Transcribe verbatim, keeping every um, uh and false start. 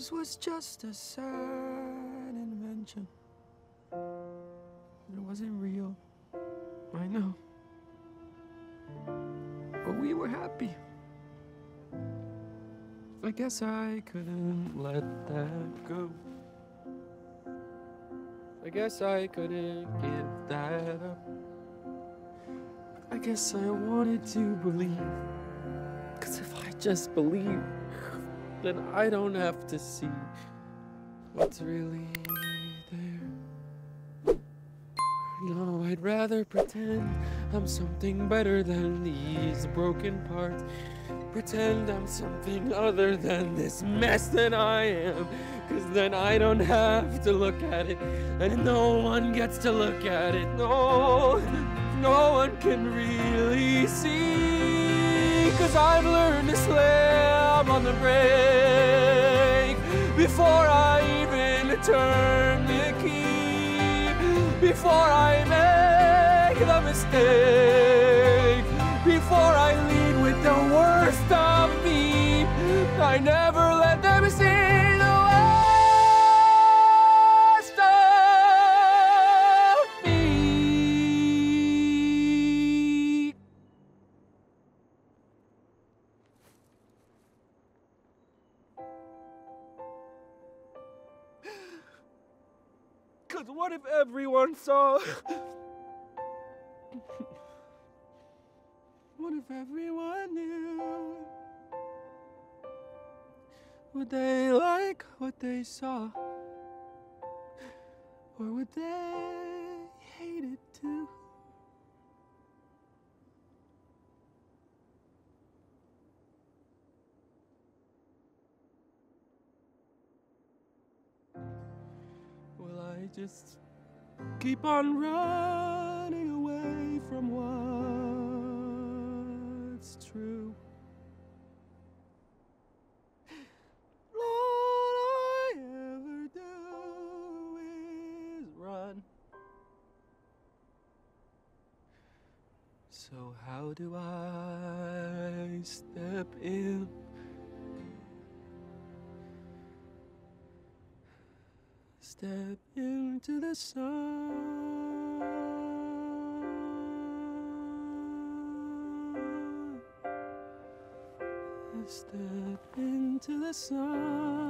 This was just a sad invention. It wasn't real. I know. But we were happy. I guess I couldn't let that go. I guess I couldn't give that up. I guess I wanted to believe. 'Cause if I just believe, then I don't have to see what's really there. No, I'd rather pretend I'm something better than these broken parts. Pretend I'm something other than this mess that I am. 'Cause then I don't have to look at it. And no one gets to look at it. No, no one can really see. 'Cause I've learned to slam on the brake before I even turn the key. Before I make the mistake. Before I lead with the worst of me. I never let them see. What if everyone saw? What if everyone knew? Would they like what they saw? Or would they hate it too? I just keep on running away from what's true. All I ever do is run. So how do I step in? Step into the sun. Step into the sun.